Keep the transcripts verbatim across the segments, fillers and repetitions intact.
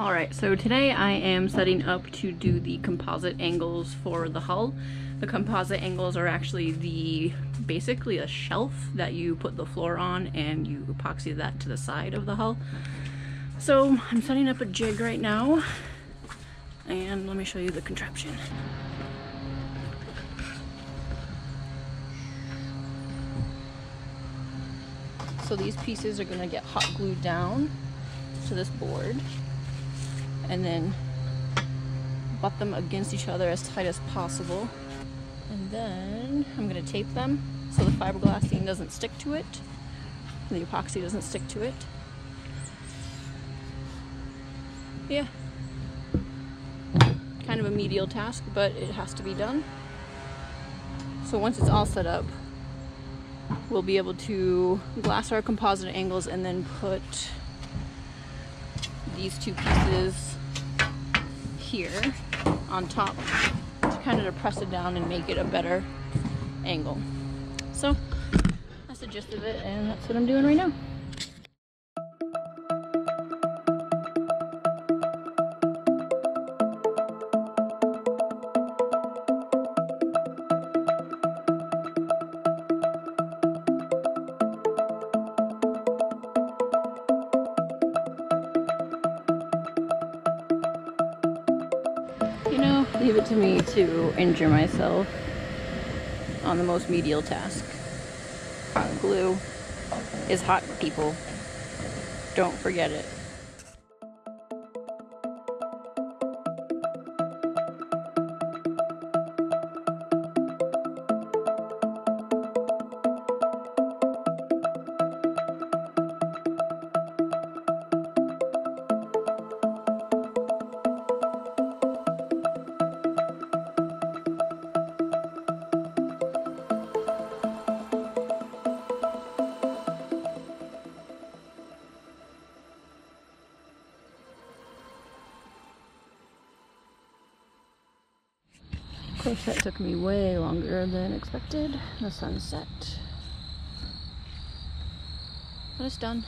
Alright, so today I am setting up to do the composite angles for the hull. The composite angles are actually the basically a shelf that you put the floor on and you epoxy that to the side of the hull. So I'm setting up a jig right now and let me show you the contraption. So these pieces are going to get hot glued down to this board and then butt them against each other as tight as possible, and then I'm going to tape them so the fiberglassing doesn't stick to it, the epoxy doesn't stick to it. Yeah, kind of a menial task, but it has to be done. So once it's all set up, we'll be able to glass our composite angles and then put these two pieces here on top to kind of press it down and make it a better angle. So that's the gist of it, and that's what I'm doing right now. Leave it to me to injure myself on the most menial task. Hot glue is hot, people. Don't forget it. Of course, that took me way longer than expected. The sun set. But it's done.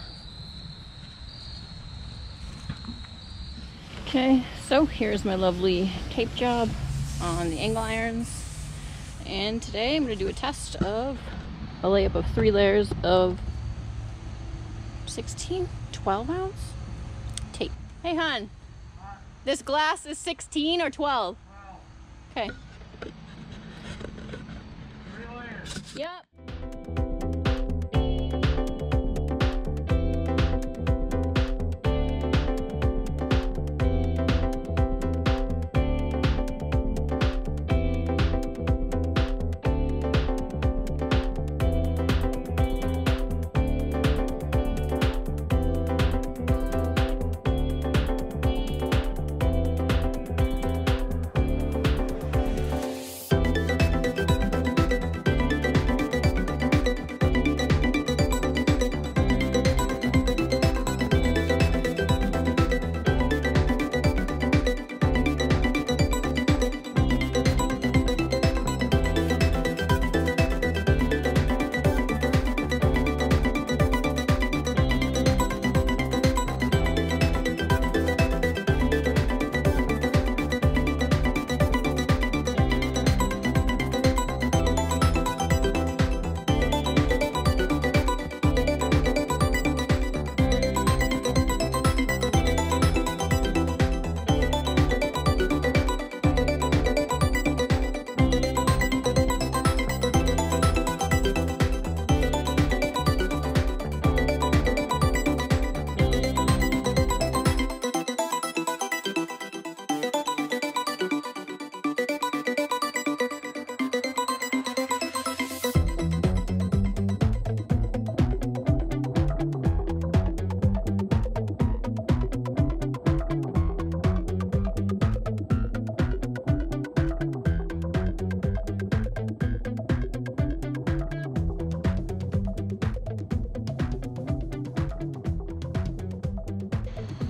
Okay, so here's my lovely tape job on the angle irons. And today I'm going to do a test of a layup of three layers of sixteen, twelve ounce tape. Hey, hon. This glass is sixteen or twelve? Okay. Yep.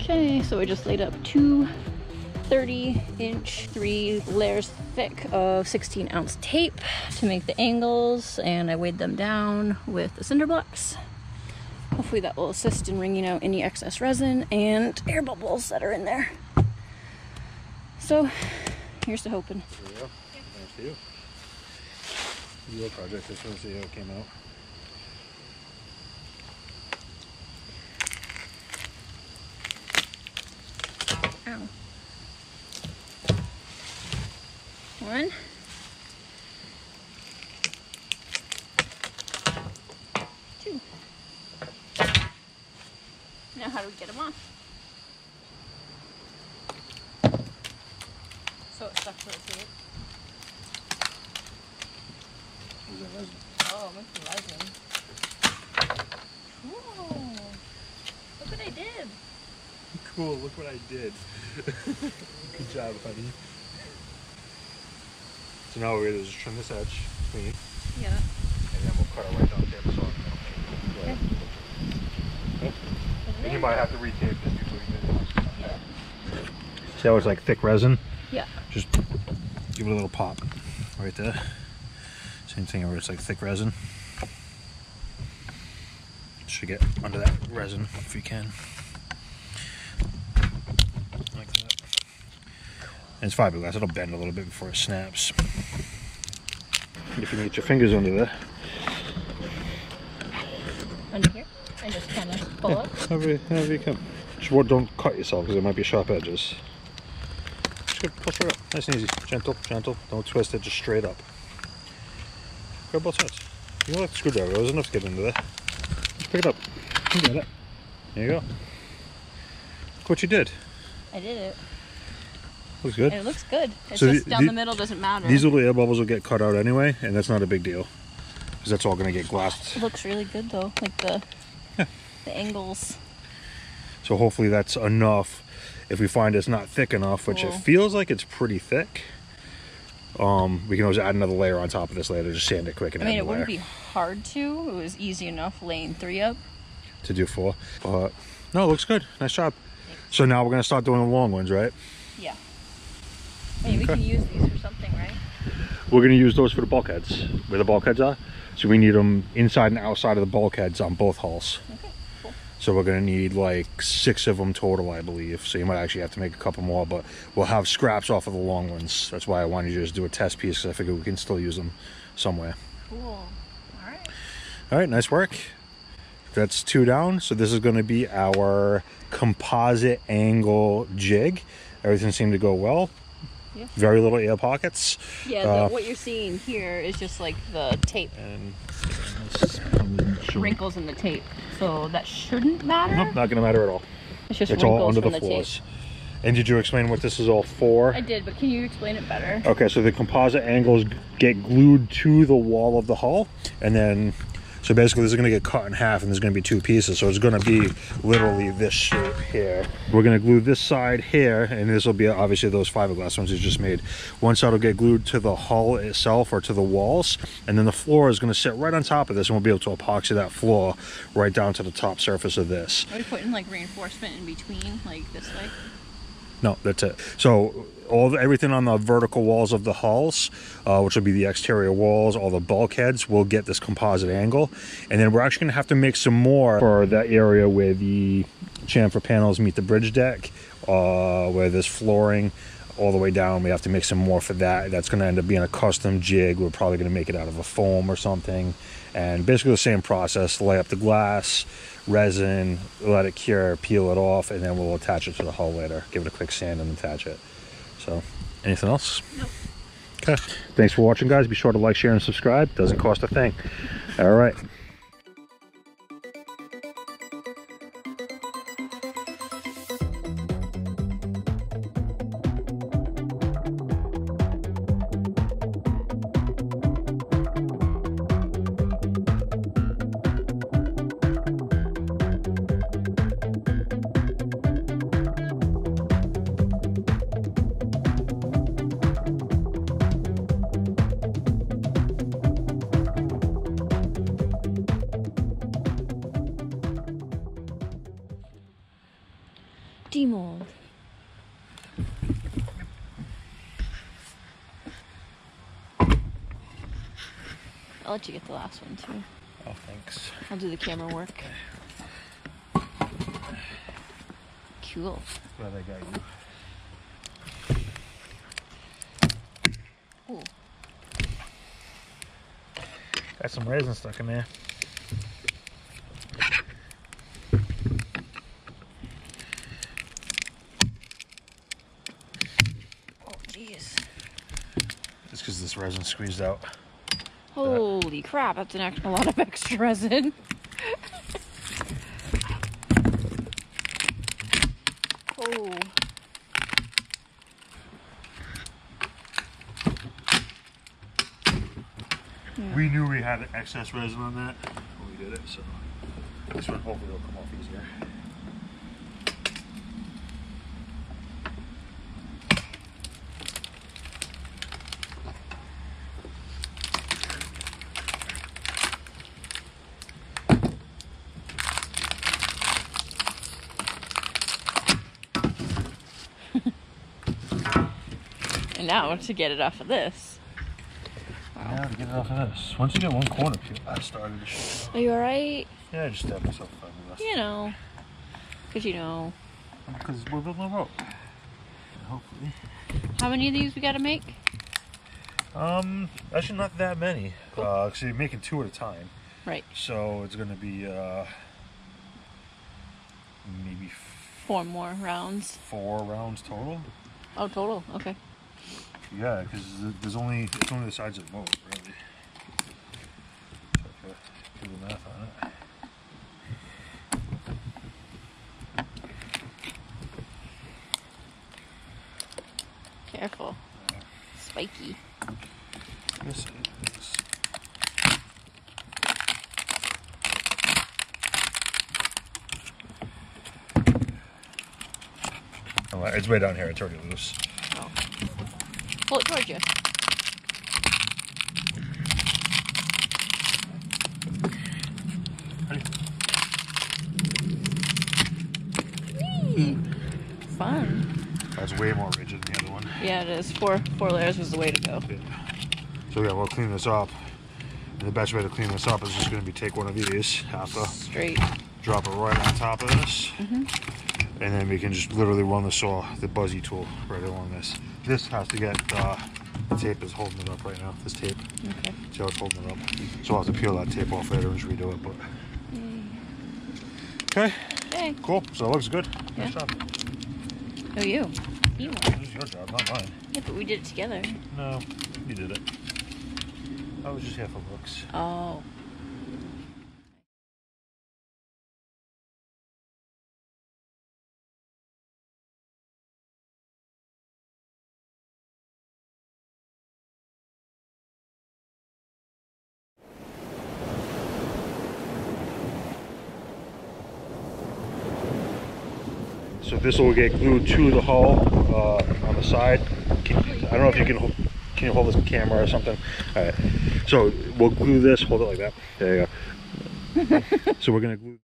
Okay, so I just laid up two thirty inch, three layers thick of sixteen ounce tape to make the angles, and I weighed them down with the cinder blocks. Hopefully that will assist in wringing out any excess resin and air bubbles that are in there. So here's to hoping. There you go. Thank you. This is a project. Just want to see how it came out. Ow. One. Two. Now how do we get them off? So it sucks right through it. Where's that resin? Oh, it must be resin. Cool. Look what I did. Cool, look what I did. Good job, honey. So now we're going to just trim this edge clean. Yeah. And then we'll cut it right down there. So okay. Okay. And you might have to re-tape this usually. Yeah. See how it's like thick resin? Yeah. Just give it a little pop right there. Same thing where it's like thick resin. Should get under that resin if you can. It's fiberglass, it'll bend a little bit before it snaps. If you can get your fingers under there. Under here? And just kind of pull yeah, up? However you, however you can. Just don't cut yourself because there might be sharp edges. Just pull straight up, nice and easy. Gentle, gentle. Don't twist it, just straight up. Grab both sides. You want a screwdriver, it was enough to get into there. Just pick it up. You got it. There you go. Look what you did. I did it. Looks good. It looks good. It's so just the, down the, the middle doesn't matter. These little air bubbles will get cut out anyway, and that's not a big deal because that's all going to get glassed. It looks really good though, like the yeah. the angles. So hopefully that's enough. If we find it's not thick enough, cool. Which it feels like it's pretty thick, um, we can always add another layer on top of this later. Just sand it quick and I mean, add it wouldn't layer. Be hard to. It was easy enough laying three up to do four. But uh, no, it looks good. Nice job. Thanks. So now we're going to start doing the long ones, right? Yeah. Hey, we okay. can use these for something, right? We're going to use those for the bulkheads, where the bulkheads are. So we need them inside and outside of the bulkheads on both hulls. Okay, cool. So we're going to need like six of them total, I believe. So you might actually have to make a couple more, but we'll have scraps off of the long ones. That's why I wanted you to just do a test piece, because I figured we can still use them somewhere. Cool. All right. All right, nice work. That's two down. So this is going to be our composite angle jig. Everything seemed to go well. Yeah. Very little air pockets. Yeah, the, uh, what you're seeing here is just like the tape. And wrinkles in the tape. So that shouldn't matter? Nope, not going to matter at all. It's just it's wrinkles all under from the, the floors. Tape. And did you explain what this is all for? I did, but can you explain it better? Okay, so the composite angles get glued to the wall of the hull. And then, so basically this is going to get cut in half and there's going to be two pieces. So it's going to be literally this shape here. We're going to glue this side here, and this will be obviously those fiberglass ones you just made. One side will get glued to the hull itself or to the walls, and then the floor is going to sit right on top of this, and we'll be able to epoxy that floor right down to the top surface of this. Are we putting like reinforcement in between, like this way? No, that's it. So all the, everything on the vertical walls of the hulls, uh, which will be the exterior walls, all the bulkheads, will get this composite angle. And then we're actually going to have to make some more for that area where the chamfer panels meet the bridge deck, uh, where there's flooring all the way down. We have to make some more for that. That's going to end up being a custom jig. We're probably going to make it out of a foam or something. And basically the same process, lay up the glass, resin, let it cure, peel it off, and then we'll attach it to the hull later. Give it a quick sand and attach it. So, anything else? Nope. Okay. Thanks for watching, guys. Be sure to like, share, and subscribe. Doesn't cost a thing. All right. Demold. I'll let you get the last one too. Oh, thanks. I'll do the camera work. Okay. Cool. Well, I got you. Ooh. Got some resin stuck in there. Oh, jeez. It's because this resin squeezed out. Holy crap, that's an extra, a lot of extra resin. Oh. Yeah. We knew we had excess resin on that when we did it, so this one hopefully will come off easier. Now to get it off of this. Wow. Now to get it off of this. Once you get one corner, I started to shoot. Are you alright? Yeah, I just stabbed myself in the rest. You know. Because you know. Because we're building a rope. Hopefully. How many of these we got to make? Um, actually not that many. Cool. Uh, so you're making two at a time. Right. So it's going to be uh, maybe f four more rounds. Four rounds total. Oh, total. Okay. Yeah, because there's only it's only the sides of the boat, really. So I have to do the math on it. Careful, yeah. Spiky. Yes, it is. Oh, it's way down here. It's already loose. Oh. Pull it towards you. Whee! Fun. That's way more rigid than the other one. Yeah, it is. Four four layers was the way to go. Yeah. So yeah, we'll clean this up. And the best way to clean this up is just going to be take one of these, half a straight, drop it right on top of this, mm-hmm. and then we can just literally run the saw, the buzzy tool, right along this. This has to get, uh, the tape is holding it up right now, this tape. Okay. See how it's holding it up. So I'll have to peel that tape off later and just redo it, but. Okay. Okay. Cool, so it looks good. Yeah. Nice job. Oh, you. You won. This is your job, not mine. Yeah, but we did it together. No, you did it. I was just here for looks. Oh. So this will get glued to the hull uh, on the side. Can, I don't know if you can hold, can you hold this camera or something? All right. So we'll glue this. Hold it like that. There you go. So we're gonna glue.